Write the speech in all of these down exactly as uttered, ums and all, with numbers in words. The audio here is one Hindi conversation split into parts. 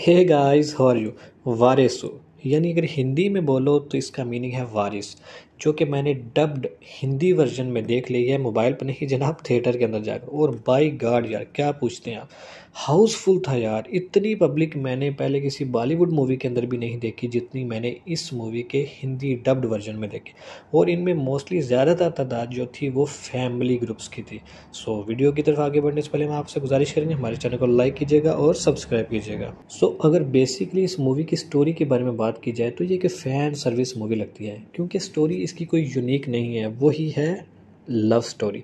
Hey guys how are you Varisu, यानी अगर हिंदी में बोलो तो इसका मीनिंग है वारिस, जो कि मैंने डब्ड हिंदी वर्जन में देख ली है मोबाइल पर नहीं जनाब, थिएटर के अंदर जाकर। और बाय गॉड यार क्या पूछते हैं आप, हाउसफुल था यार। इतनी पब्लिक मैंने पहले किसी बॉलीवुड मूवी के अंदर भी नहीं देखी जितनी मैंने इस मूवी के हिंदी डब्ड वर्जन में देखी। और इनमें मोस्टली ज़्यादातर तादाद जो थी वो फैमिली ग्रुप्स की थी। सो वीडियो की तरफ आगे बढ़ने से पहले मैं आपसे गुजारिश करेंगे हमारे चैनल को लाइक कीजिएगा और सब्सक्राइब कीजिएगा। सो अगर बेसिकली इस मूवी की स्टोरी के बारे में बात की जाए तो ये कि फैन सर्विस मूवी लगती है, क्योंकि स्टोरी इसकी कोई यूनिक नहीं है, वही है लव स्टोरी।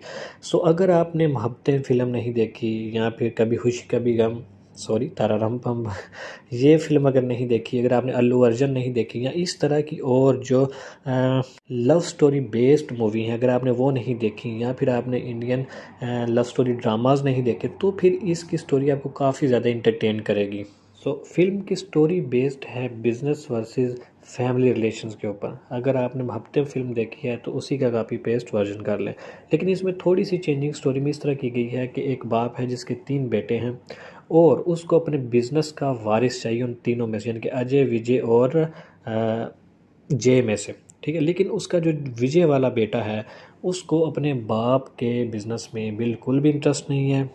सो अगर आपने मोहब्बतें फिल्म नहीं देखी या फिर कभी खुशी कभी गम, सॉरी तारा राम पम, ये फिल्म अगर नहीं देखी, अगर आपने अल्लू अर्जुन नहीं देखी या इस तरह की और जो आ, लव स्टोरी बेस्ड मूवी है अगर आपने वो नहीं देखी या फिर आपने इंडियन आ, लव स्टोरी ड्रामाज नहीं देखे तो फिर इसकी स्टोरी आपको काफ़ी ज़्यादा इंटरटेन करेगी। सो so, फिल्म की स्टोरी बेस्ड है बिज़नेस वर्सेस फैमिली रिलेशंस के ऊपर। अगर आपने हफ्ते फिल्म देखी है तो उसी का कापी पेस्ट वर्जन कर लें, लेकिन इसमें थोड़ी सी चेंजिंग स्टोरी में इस तरह की गई है कि एक बाप है जिसके तीन बेटे हैं और उसको अपने बिज़नेस का वारिस चाहिए उन तीनों में से, यानी कि अजय, विजय और जय में से, ठीक है। लेकिन उसका जो विजय वाला बेटा है उसको अपने बाप के बिज़नेस में बिल्कुल भी इंटरेस्ट नहीं है।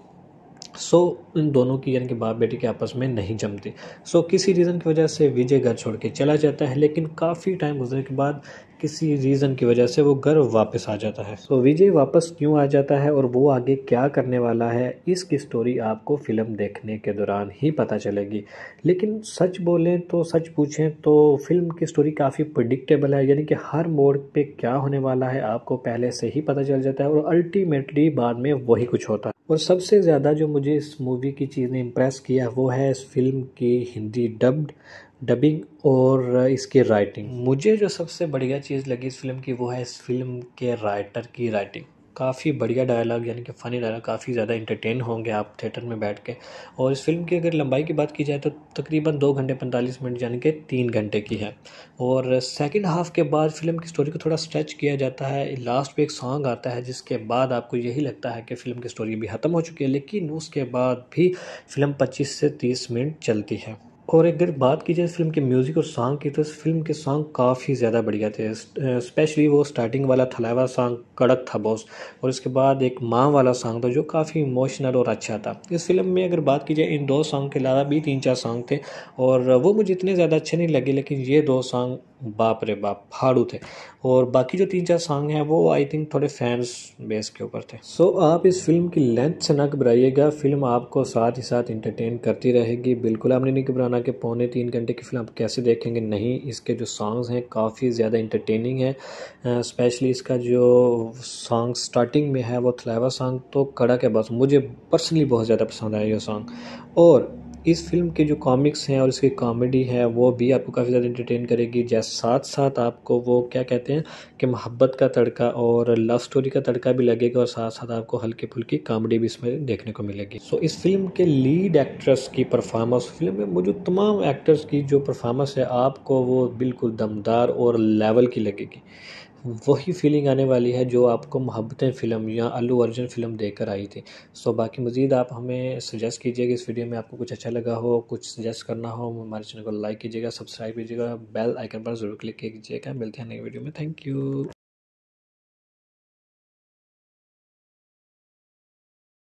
सो so, इन दोनों की यानी कि बाप बेटे के आपस में नहीं जमती। सो so, किसी रीज़न की वजह से विजय घर छोड़ के चला जाता है, लेकिन काफ़ी टाइम गुजरने के बाद किसी रीज़न की वजह से वो घर वापस आ जाता है। सो so, विजय वापस क्यों आ जाता है और वो आगे क्या करने वाला है इसकी स्टोरी आपको फिल्म देखने के दौरान ही पता चलेगी। लेकिन सच बोलें तो, सच पूछें तो फिल्म की स्टोरी काफ़ी प्रेडिक्टेबल है, यानी कि हर मोड़ पे क्या होने वाला है आपको पहले से ही पता चल जाता है और अल्टीमेटली बाद में वही कुछ होता है। और सबसे ज़्यादा जो मुझे इस मूवी की चीज़ ने इम्प्रेस किया वो है इस फिल्म की हिंदी डब्ड डबिंग और इसकी राइटिंग। मुझे जो सबसे बढ़िया चीज़ लगी इस फिल्म की वो है इस फिल्म के राइटर की राइटिंग। काफ़ी बढ़िया डायलॉग, यानी कि फ़नी डायलॉग, काफ़ी ज़्यादा एंटरटेन होंगे आप थिएटर में बैठ के। और इस फिल्म की अगर लंबाई की बात की जाए तो तकरीबन दो घंटे पैंतालीस मिनट यानी कि तीन घंटे की है। और सेकंड हाफ़ के बाद फिल्म की स्टोरी को थोड़ा स्ट्रेच किया जाता है। लास्ट पे एक सॉन्ग आता है जिसके बाद आपको यही लगता है कि फ़िल्म की स्टोरी भी ख़त्म हो चुकी है, लेकिन उसके बाद भी फिल्म पच्चीस से तीस मिनट चलती है। और अगर बात की जाए इस फिल्म के म्यूज़िक और सॉन्ग की तो इस फिल्म के सॉन्ग काफ़ी ज़्यादा बढ़िया थे। स्पेशली वो स्टार्टिंग वाला थलाइवा सॉन्ग कड़क था बॉस, और इसके बाद एक माँ वाला सॉन्ग था जो काफ़ी इमोशनल और अच्छा था। इस फिल्म में अगर बात की जाए इन दो सॉन्ग के अलावा भी तीन चार सॉन्ग थे और वो मुझे इतने ज़्यादा अच्छे नहीं लगे, लेकिन ये दो सॉन्ग बाप रे बाप फाड़ू थे। और बाकी जो तीन चार सॉन्ग हैं वो आई थिंक थोड़े फैंस बेस के ऊपर थे। सो so, आप इस फिल्म की लेंथ से ना घबराइएगा, फिल्म आपको साथ ही साथ इंटरटेन करती रहेगी। बिल्कुल आपने नहीं घबराना कि पौने तीन घंटे की फिल्म आप कैसे देखेंगे, नहीं। इसके जो सॉन्ग्स हैं काफ़ी ज़्यादा इंटरटेनिंग है। स्पेशली इसका जो सॉन्ग स्टार्टिंग में है वो थलाइवा सॉन्ग तो कड़क है बस, मुझे पर्सनली बहुत ज़्यादा पसंद आया ये सॉन्ग। और इस फिल्म के जो कॉमिक्स हैं और इसकी कॉमेडी है वो भी आपको काफ़ी ज़्यादा इंटरटेन करेगी। जैसे साथ साथ आपको वो क्या कहते हैं कि मोहब्बत का तड़का और लव स्टोरी का तड़का भी लगेगा और साथ साथ आपको हल्की फुल्की कॉमेडी भी इसमें देखने को मिलेगी। सो so, इस फिल्म के लीड एक्ट्रेस की परफॉर्मेंस, फिल्म में मौजूद तमाम एक्टर्स की जो परफॉर्मेंस है आपको वो बिल्कुल दमदार और लेवल की लगेगी। वही फीलिंग आने वाली है जो आपको मोहब्बतें फ़िल्म या अल्लू अर्जुन फिल्म देकर आई थी। सो बाकी मज़ीद आप हमें सजेस्ट कीजिएगा, इस वीडियो में आपको कुछ अच्छा लगा हो, कुछ सजेस्ट करना हो, हमारे चैनल को लाइक कीजिएगा, सब्सक्राइब कीजिएगा, बेल आइकन पर ज़रूर क्लिक कीजिएगा। मिलते हैं नई वीडियो में, थैंक यू।